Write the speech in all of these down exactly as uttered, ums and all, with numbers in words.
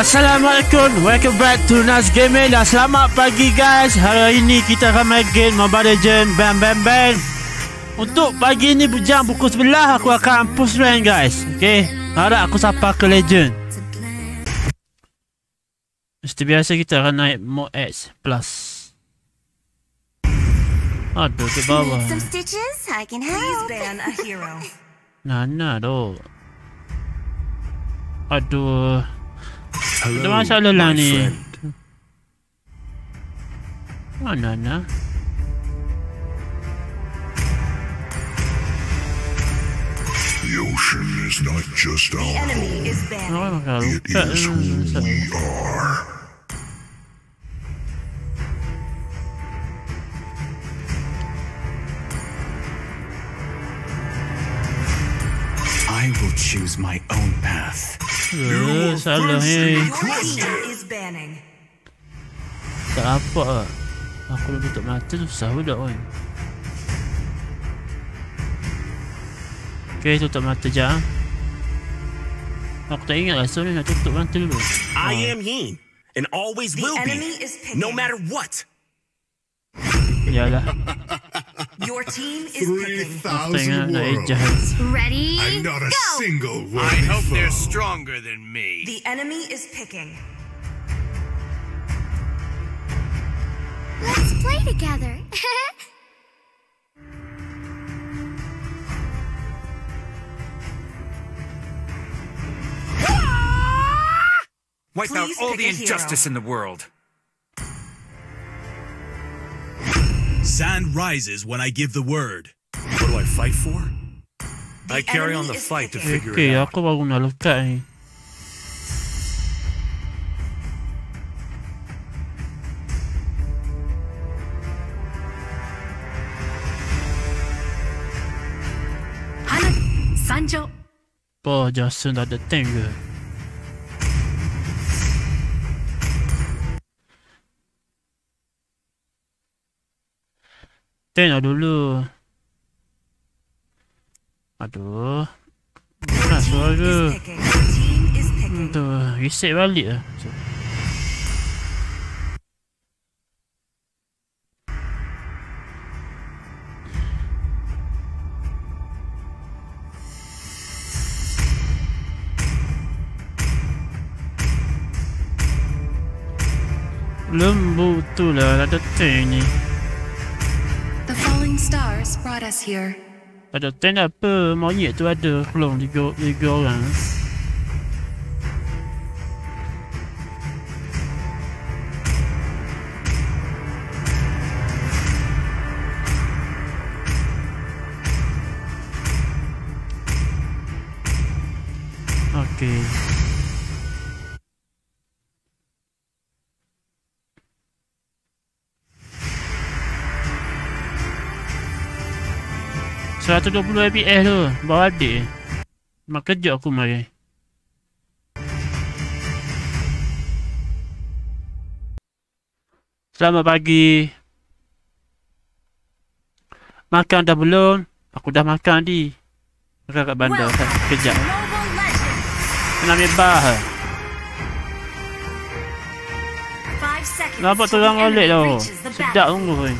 Assalamualaikum, welcome back to Naz Gaming. Dan selamat pagi guys. Hari ini kita akan main game Mobile Legends Bam Bam Bam. Untuk pagi ni jam pukul sebelas aku akan push rank guys. Okay, harap aku sampai ke Legend. Seperti biasa kita akan naik mod X plus. Aduh ke bawah. Nana doh. Aduh. Ada masalah lah ni. Mana nak? The ocean is not just our home. It is who we are. I will choose my own path. Your nation is banning. Tak apa. Aku nak tutup mata susah budak oi. Okay, tutup mata je. Aku tak ingat lah so ni nak tutup mata dulu. I am Yin and always will be, no matter what. Yalah. Your team is three thousand worlds. Ready? I'm not a go. Single word. I hope from. They're stronger than me. The enemy is picking. Let's play together. Wipe Please out all the injustice in the world. Sand rises when I give the word. What do I fight for? The I carry on the fight to figure it out. Aku baru nak letak ni. Hana, Sancho. Boh, Johnson dah ada tank ke? Tengok dulu. Aduh. Mana suara ke? Aduh, reset balik lah. Lembu tu lah ada tank ni. Stars brought us here. Ada tanda apa monyet tu ada keluar tiga tiga orang. Okey. one twenty F P S tu, bawa adik. Mak kerja aku mari. Selamat pagi. Makan dah belum? Aku dah makan di. Makan kat bandar kan, kejap. Kena ambil bah. Nampak terang oleh tau. Sedap sungguh ni.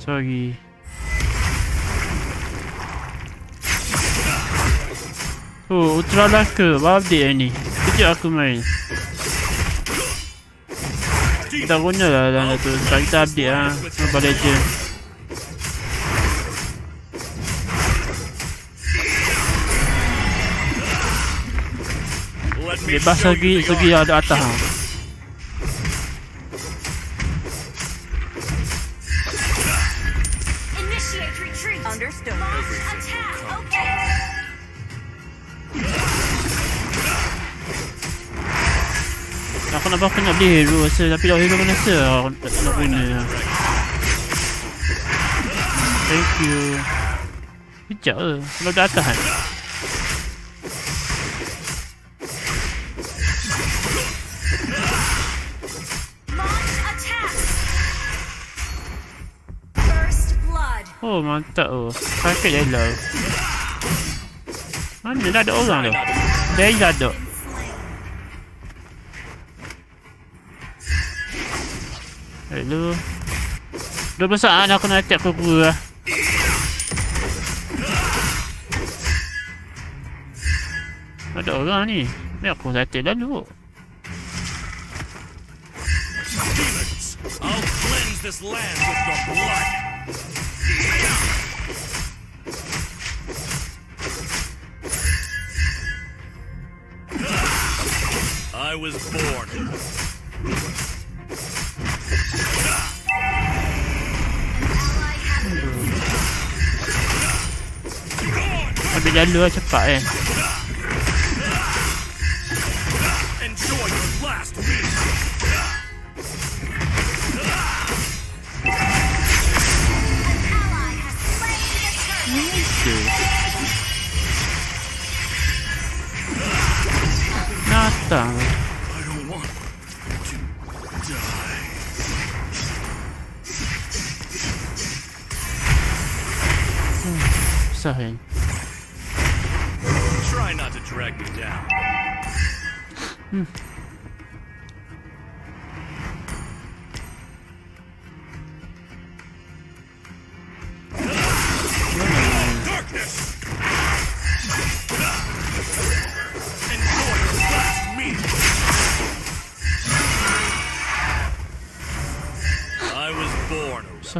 Sorry. Oh, Ultralunker. Bawa update ni. Kejap aku main. Kita guna lah dalam tu. Sekarang kita update lah. Mobile Legends. Bebas lagi. Pergi ada atas lah. Aku nak bakal nak beli hero rasa, tapi dah hero mana rasa aku tak nak guna. Thank you. Kejap ke? Kalau kat atas kan? Oh mantap oh. Sakit je lah. Anne hadi o zaman. Dey hadi. Hello. Dah besar anak kena attack ke gua. Ada orang ni. Biar aku attack dulu. I'll cleanse this land with the blood. I was born. Habis jalur cepat eh. Enjoy your last week. Nothing. I don't want to die. Hmm. Sorry. Try not to drag me down. Hmm.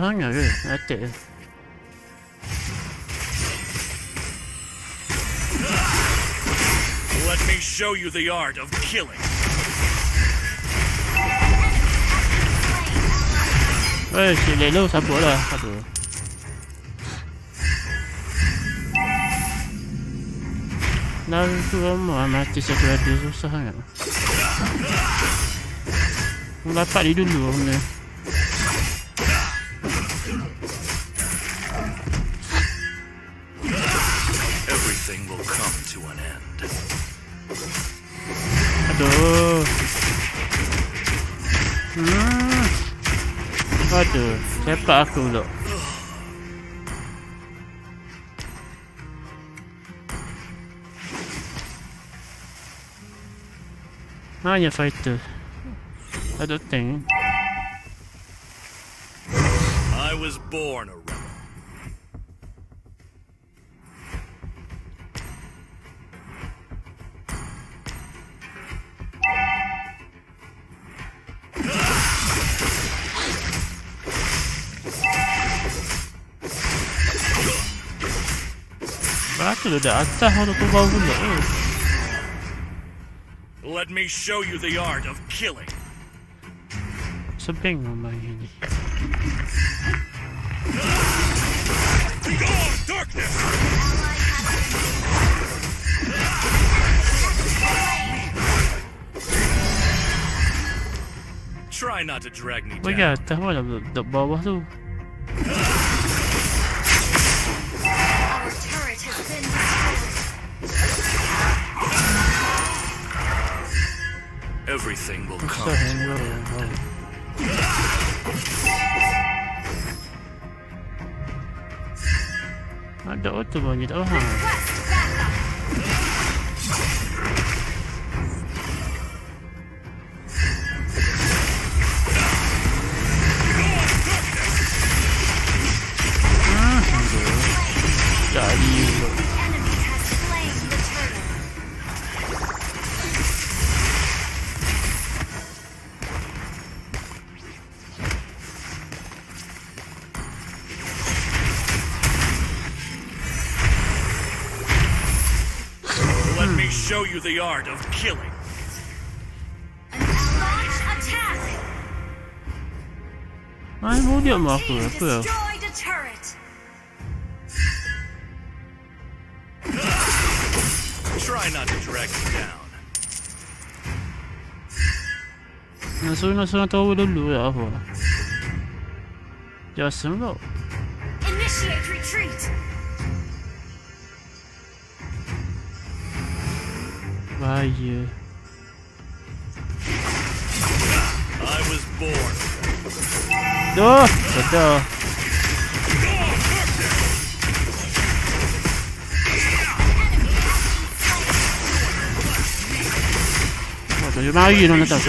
Hang on, that's it. Let me show you the art of killing. Hey, she let loose a ball. Now I'm at this address of Sahana. I'm not funny to do. Aduh. Hmm. Aduh, cepat aku dulu. Mana fighter? Aduh tank. I was born a rebel. Let me show you the art of killing. Something on my hand. Begone, darkness! Try not to drag me down. We got the one of the bubble too. Everything will come to an end. I don't want to bring it over. Show you the art of killing. I will get my destroyed a turret. Try not to drag me down. No, so no, so not over the lure. Just some low. Initiate retreat. Why you? I was born. No, no. Okay, you're out here, don't let us.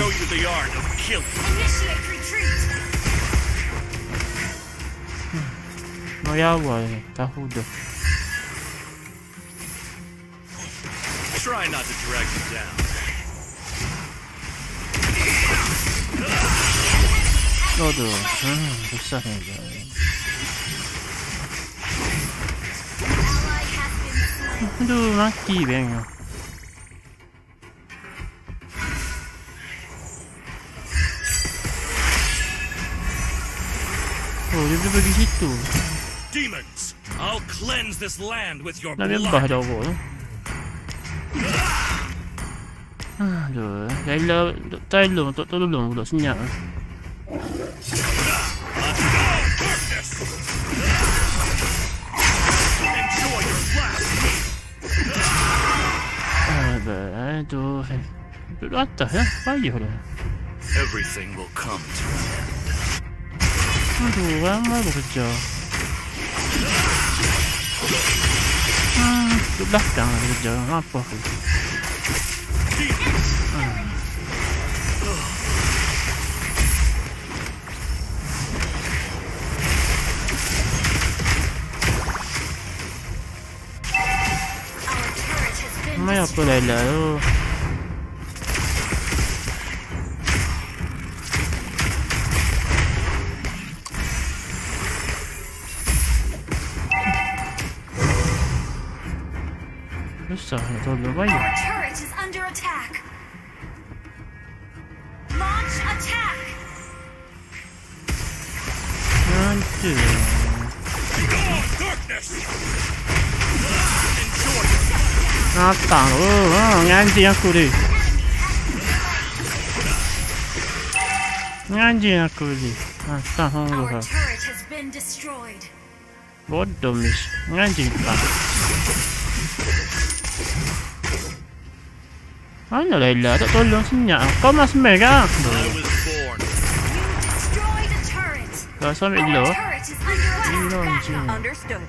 No, yeah, boy, tá rudo. Try not to drag you down. Todo. Ah, do sangue, velho. Tudo aqui, velho. Pô, livro do Egito. Demons, I'll cleanse this land with your blood. Rồi, cái lơ tay lường tôi tôi lường được xin nhận. Về tôi tôi đoán tới bao nhiêu rồi. Everything will come to an end. Tôi đoán là được chưa? Tôi đoán rằng là được chưa? Nó phải. May I put a little? Our turret is under attack. Launch attack. Enjoy your turret has been destroyed. What dummies? I know they love it. I love it. Come on, Smeg. That's what it looks like. Understood.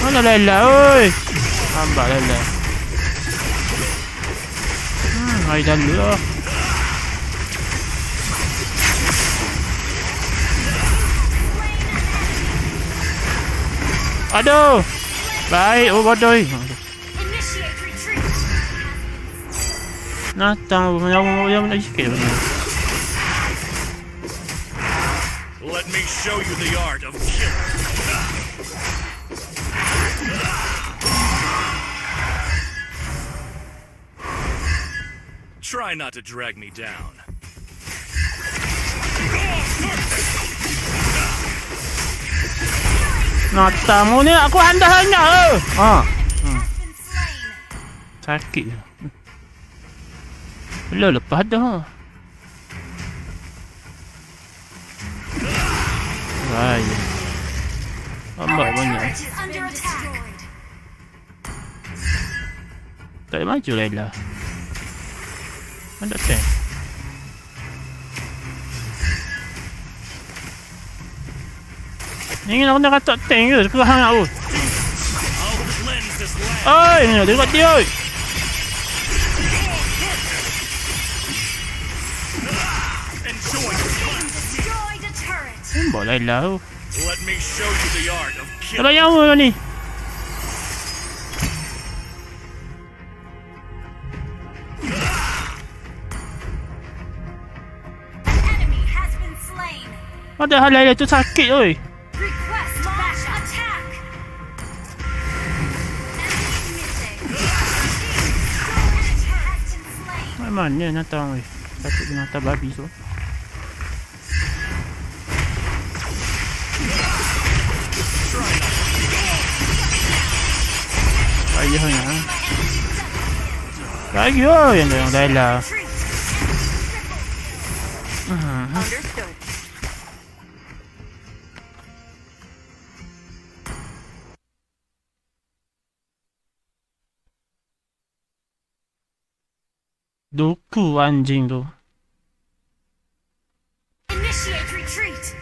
I know they love it. I'm bad at that. I don't know. I know. Bye, oh god, I not down. Let me show you the art of killing. Try not to drag me down. Natamu ni aku handahnya. Ah, sakit. Belum lepas dah. Ay, amat banyak. Tak maju lagi lah. Mana tak? Ini nak nak tak tank ke? Kau hang aku. Oi, ni dekat dia oi. Boleh lah. Kalau yang mana ni? Ada hal lain tu sakit oi. Mano, não tá onde? Tá tudo na tababiso. Vai ganhar. Vai ganhar, vai lá. Doku anjing tu. Initiate retreat.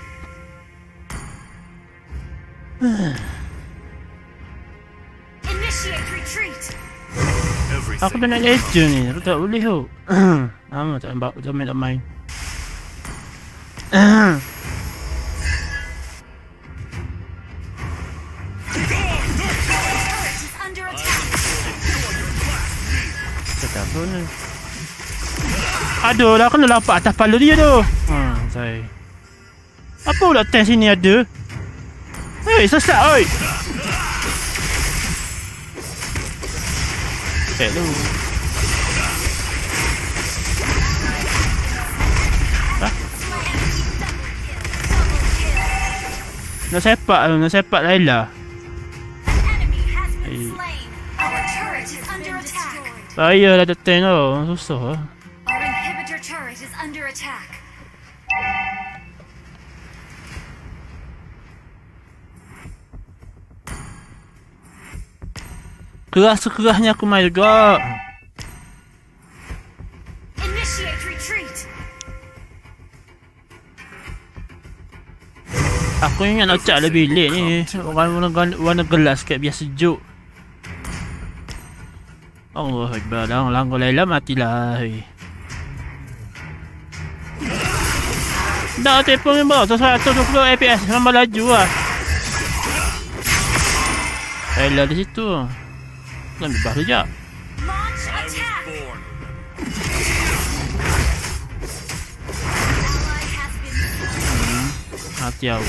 Initiate retreat. Aku dah nak leja ni, aku tak boleh tu. Lama tak nampak, tak main tak main. Cakap pun ni. Aduh, dah kena lapak atas pala dia tu. Hmm, saya. Apa pula tank sini ada? Hei, sesat oi. Hello. Hah? Nak sepak tu, nak sepak Layla. Bahaya lah tu tank tu, susah lah. Keras-kerasnya aku main juga. Aku ingat nak cat lebih late ni. Warna, warna, warna gelas sikit biar sejuk. Allah Akbar, dah orang langgar Layla matilah. Dah telepon member seratus dua puluh F P S, lama laju lah Layla di situ. Nak ambil bahasa sekejap. Hmm, hati awal.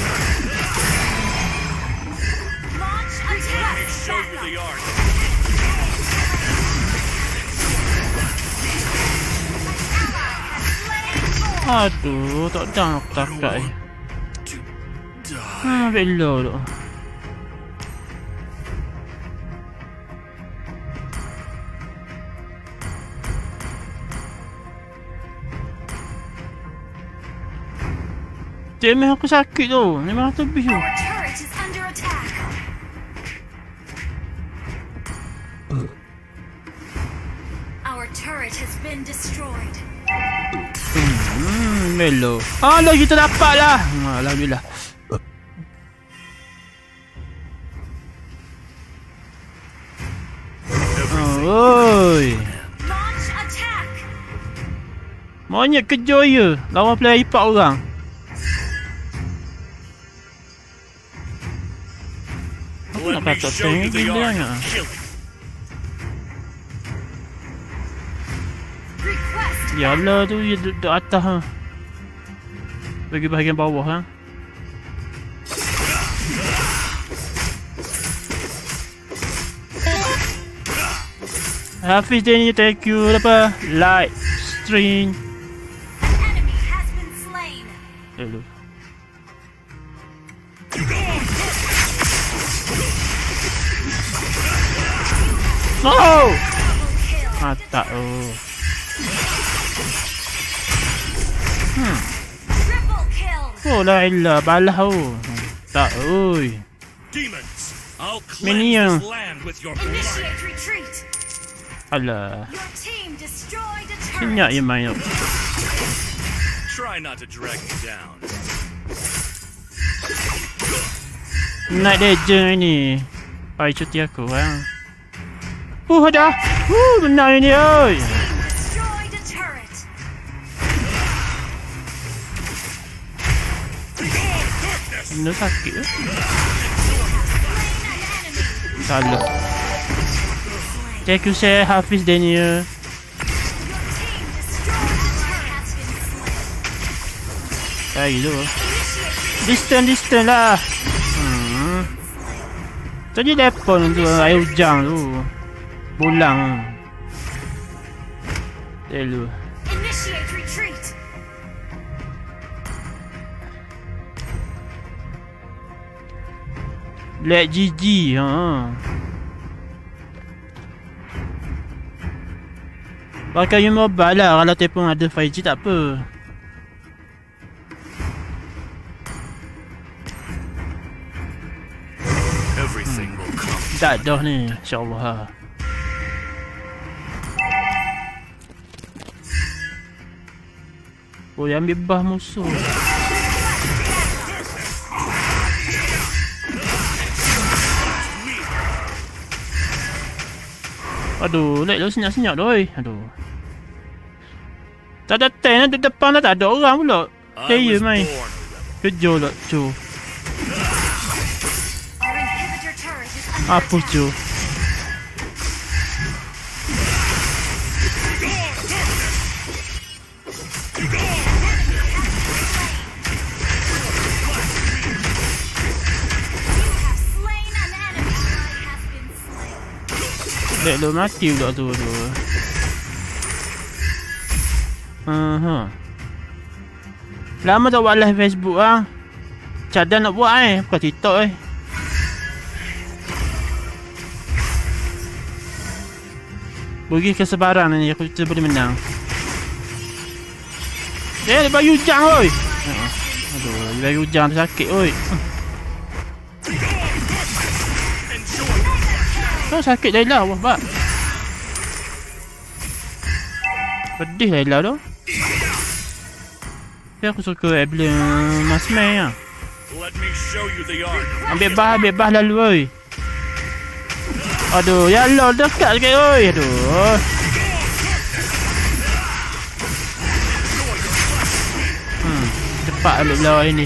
Aduh, tak dang aku takat eh. Haa, bela tu. Damage aku sakit tu, lima ratus lebih tu. Hmm, melo. Alah, kita dapat lah. Alhamdulillah. Oh, oi. Monyet kejar je. Lawan player ipak orang. Nak kata tank ni gila ni. Ya Allah tu dia duduk atas ha. Bagi bahagian bawah ha. Hafiz dia ni thank you apa like string. Hello. Oh! Mata oh. Hmm. Oh Layla balah oh. Tak oi. Minion. Alah. Kenyak je main tu. Night Legend ni. Pai cuti aku ha. Oh dah. Oh menang ini oi. Ini sakit eh. Salah. Thank you Syekh Hafiz Daniel. Hai lu. Distant distant lah. Hmm. Tadi telefon tu air hujan tu. Pulang. Hello. Initiate retreat. Let G G ha. Pakai you mobile lah kalau telefon ada five G tak apa. Everything will come. Tak dah ni insya-Allah ha. Oh, yang ambil bah musuh. Aduh, lag lu senyap-senyap doy. Aduh. Tak ada tank, ada depan dah tak ada orang pula. Player main. Kejol lah, cu. Apa cu? Lag lu mati pula tu tu. Aha. Lama tak buat live Facebook ah. Cadang nak buat eh, bukan TikTok eh. Bagi kesabaran ni aku kita boleh menang. Eh, dia bagi hujang oi. Aduh, dia bagi hujang sakit oi. Oh, sakit Laila, wah bab. Pedih Laila tu. Ya, aku suka Abel Masmeh ah. Ambil bah, ambil bah lalu oi. Aduh, ya Allah dekat sikit oi. Aduh. Hmm, cepat ambil lawan ini.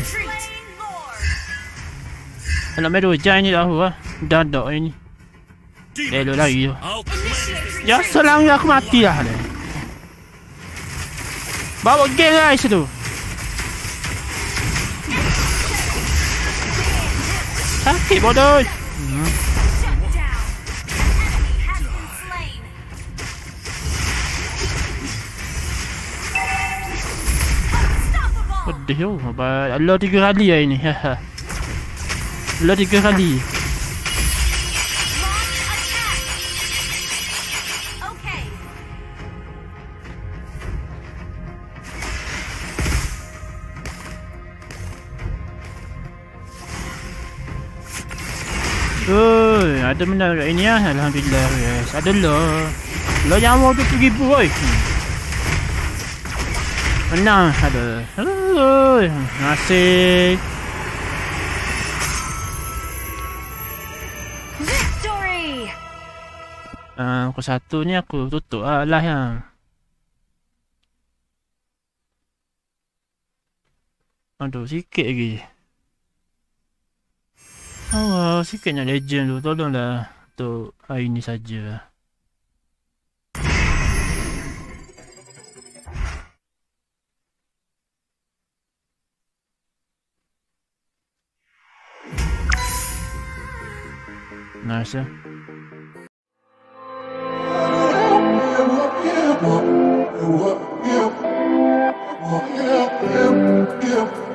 Kalau main hujang ni dah ah. Dah dak ini. Eh, lu lagi tu. Ya, selang aku mati lah ni. Bawa game guys tu. Sakit bodoh. Hmm. Pedih oh. Allah tiga kali lah ini. Allah tiga kali. Oi, ada benda kat ini ah. Alhamdulillah guys. Ada lah. Lah nyawa tu pergi boy. Menang ada. Oi, nasib. Victory. Ah, aku satu ni aku tutup ah lah yang. Aduh, sikit lagi. Oh, sikitnya legend tu. Tolonglah untuk hari ni saja. Nice ya.